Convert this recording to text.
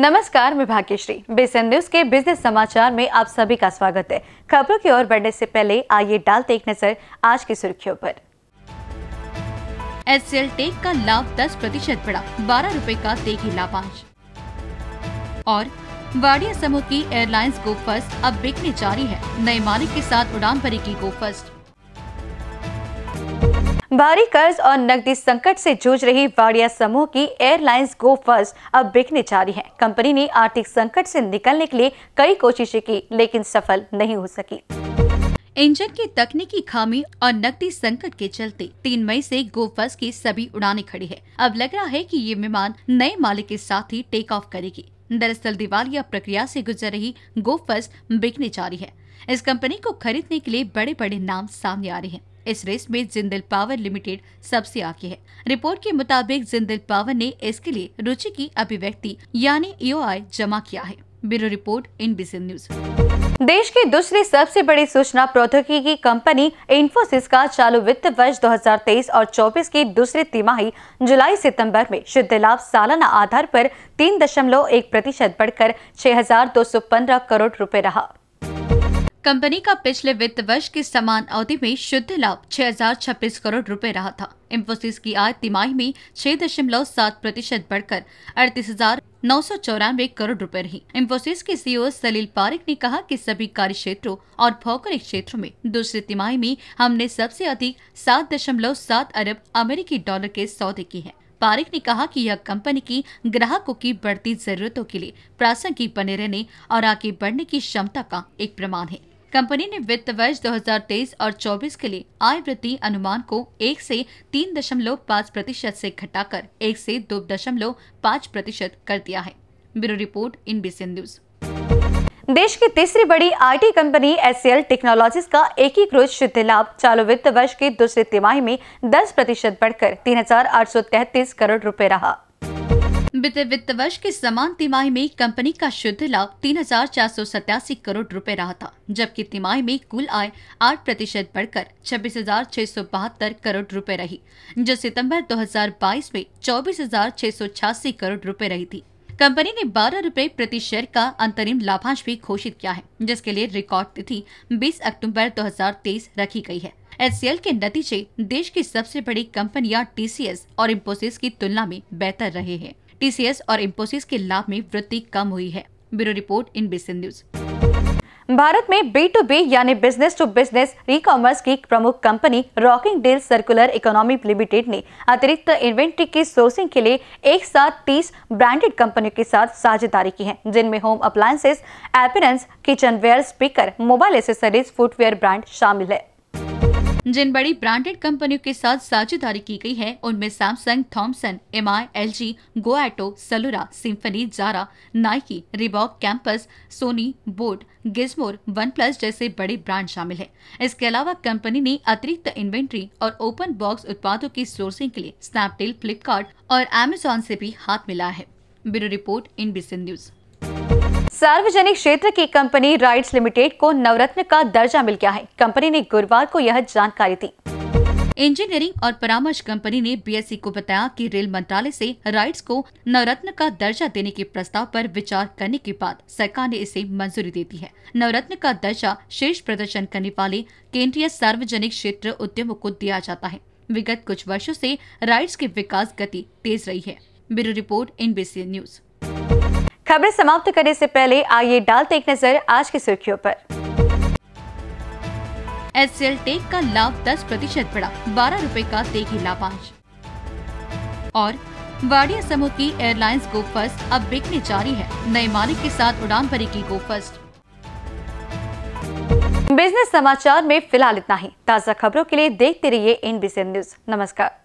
नमस्कार, मैं Bhagyashree. BSN news के बिजनेस समाचार में आप सभी का स्वागत है। खबरों की ओर बढ़ने से पहले आइए डालते एक नजर आज की सुर्खियों पर। एसएल टेक का लाभ 10% बढ़ा, 12 रूपए का देगी लाभांश। और वाड़िया समूह की एयरलाइंस गोफर्स अब बिकने जा रही है, नए मालिक के साथ उड़ान भरेगी गोफर्स। भारी कर्ज और नकदी संकट से जूझ रही वाड़िया समूह की एयरलाइंस गोफर्स अब बिकने जा रही है। कंपनी ने आर्थिक संकट से निकलने के लिए कई कोशिशें की, लेकिन सफल नहीं हो सकी। इंजन की तकनीकी खामी और नकदी संकट के चलते 3 मई से गोफर्स की सभी उड़ानें खड़ी है। अब लग रहा है कि ये विमान नए मालिक के साथ ही टेक ऑफ करेगी। दरअसल दिवालिया प्रक्रिया से गुजर रही गोफर्स बिकने जा रही है। इस कंपनी को खरीदने के लिए बड़े बड़े नाम सामने आ रहे हैं। इस रेस में जिंदल पावर लिमिटेड सबसे आगे है। रिपोर्ट के मुताबिक जिंदल पावर ने इसके लिए रुचि की अभिव्यक्ति यानी EOI जमा किया है। Bureau report, Infosys news. देश की दूसरी सबसे बड़ी सूचना प्रौद्योगिकी कंपनी इंफोसिस का चालू वित्त वर्ष 2023 और 24 की दूसरी तिमाही जुलाई सितंबर में शुद्ध लाभ सालाना आधार पर 3.1% बढ़कर 6,215 करोड़ रुपए रहा। कंपनी का पिछले वित्त वर्ष के समान अवधि में शुद्ध लाभ 6,026 करोड़ रुपए रहा था। इंफोसिस की आय तिमाही में 6.7% बढ़कर 38,994 करोड़ रुपए रही। इंफोसिस के CEO सलील पारिक ने कहा कि सभी कार्य क्षेत्रों और भौगोलिक क्षेत्रों में दूसरी तिमाही में हमने सबसे अधिक 7.7 अरब अमेरिकी डॉलर के सौदे की है। पारिक ने कहा कि यह कंपनी की ग्राहकों की बढ़ती जरूरतों के लिए प्रासंगिक बने रहने और आगे बढ़ने की क्षमता का एक प्रमाण है। कंपनी ने वित्त वर्ष 2023 और 24 के लिए आय वृद्धि अनुमान को 1 से 3.5% से घटाकर 1 से 2.5% कर दिया है। Bureau report, Infosys news. देश की तीसरी बड़ी IT कंपनी एसएल टेक्नोलॉजीज का एकीकृत शुद्ध लाभ चालू वित्त वर्ष की दूसरी तिमाही में 10% बढ़कर 3,833 करोड़ रुपए रहा। बीते वित्त वर्ष के समान तिमाही में कंपनी का शुद्ध लाभ 3,487 करोड़ रुपए रहा था, जबकि तिमाही में कुल आय 8% बढ़कर 26,672 करोड़ रुपए रही, जो सितंबर 2022 में 24,686 करोड़ रुपए रही थी। कंपनी ने 12 रूपए प्रति शेयर का अंतरिम लाभांश भी घोषित किया है, जिसके लिए रिकॉर्ड तिथि 20 अक्टूबर 2023 रखी गई है। एचसीएल के नतीजे देश की सबसे बड़ी कंपनियां TCS और इंफोसिस की तुलना में बेहतर रहे हैं। TCS और इंफोसिस के लाभ में वृद्धि कम हुई है। Bureau report, Infosys news. Bharat में B2B यानी business to business e commerce की प्रमुख company rocking deals circular economy limited ने अतिरिक्त इन्वेंट्री की सोर्सिंग के लिए एक साथ 30 ब्रांडेड कंपनियों के साथ साझेदारी की है, जिनमें home appliances, appearance, kitchenware, speaker, mobile accessories, footwear brand शामिल है। जिन बड़ी ब्रांडेड कंपनियों के साथ साझेदारी की गई है उनमें सैमसंग, थॉमसन, MI, LG, गोएटो, सलुरा, Symphony, Zara, Nike, Reebok, campus, Sony, boat, गिज्मोर, OnePlus जैसे बड़े ब्रांड शामिल हैं। इसके अलावा कंपनी ने अतिरिक्त इन्वेंट्री और ओपन बॉक्स उत्पादों की सोर्सिंग के लिए स्नैपडील, फ्लिपकार्ट और एमेजॉन से भी हाथ मिला है। Bureau report, Infosys news. सार्वजनिक क्षेत्र की कंपनी राइट्स लिमिटेड को नवरत्न का दर्जा मिल गया है। कंपनी ने गुरुवार को यह जानकारी दी। इंजीनियरिंग और परामर्श कंपनी ने BSE को बताया कि रेल मंत्रालय से राइट्स को नवरत्न का दर्जा देने के प्रस्ताव पर विचार करने के बाद सरकार ने इसे मंजूरी दे दी है। नवरत्न का दर्जा शीर्ष प्रदर्शन करने वाले केंद्रीय सार्वजनिक क्षेत्र उद्यमों को दिया जाता है। विगत कुछ वर्षों से राइट्स की विकास गति तेज रही है। Bureau report, Infosys news. खबरें समाप्त करने से पहले आइए डालते एक नजर आज की सुर्खियों पर। एसएल टेक का लाभ 10% बढ़ा, 12 रूपए का देगी लाभांश। और वाड़िया समूह की एयरलाइंस गोफर्स अब बिकने जा रही है, नए मालिक के साथ उड़ान भरेगी गोफर्स। बिजनेस समाचार में फिलहाल इतना ही। ताज़ा खबरों के लिए देखते रहिए इंफोसिस न्यूज। नमस्कार।